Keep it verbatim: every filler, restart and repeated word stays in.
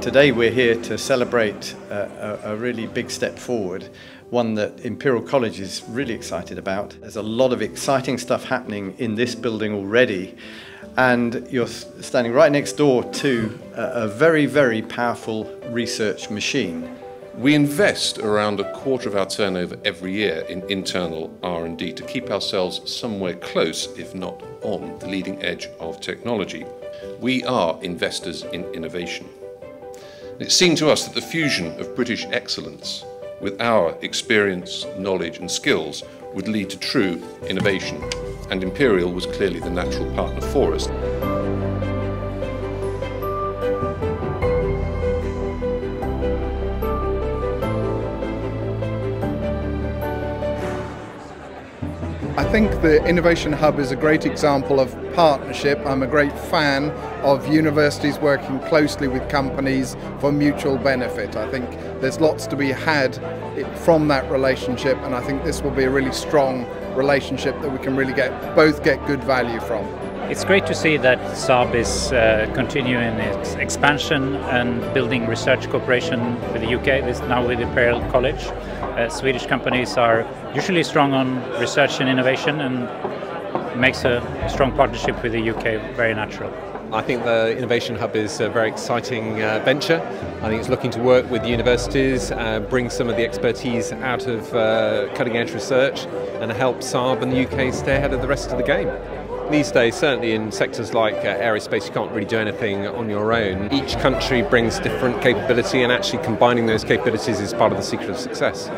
Today we're here to celebrate a, a, a really big step forward, one that Imperial College is really excited about. There's a lot of exciting stuff happening in this building already, and you're standing right next door to a, a very, very powerful research machine. We invest around a quarter of our turnover every year in internal R and D to keep ourselves somewhere close, if not on, the leading edge of technology. We are investors in innovation. It seemed to us that the fusion of British excellence with our experience, knowledge and skills would lead to true innovation, and Imperial was clearly the natural partner for us. I think the Innovation Hub is a great example of partnership. I'm a great fan of universities working closely with companies for mutual benefit. I think there's lots to be had from that relationship, and I think this will be a really strong relationship that we can really get both get good value from. It's great to see that Saab is uh, continuing its expansion and building research cooperation with the U K, this now with Imperial College. Uh, Swedish companies are usually strong on research and innovation, and makes a strong partnership with the U K very natural. I think the Innovation Hub is a very exciting uh, venture. I think it's looking to work with universities, uh, bring some of the expertise out of uh, cutting-edge research, and help Saab and the U K stay ahead of the rest of the game. These days, certainly in sectors like uh, aerospace, you can't really do anything on your own. Each country brings different capability, and actually combining those capabilities is part of the secret of success.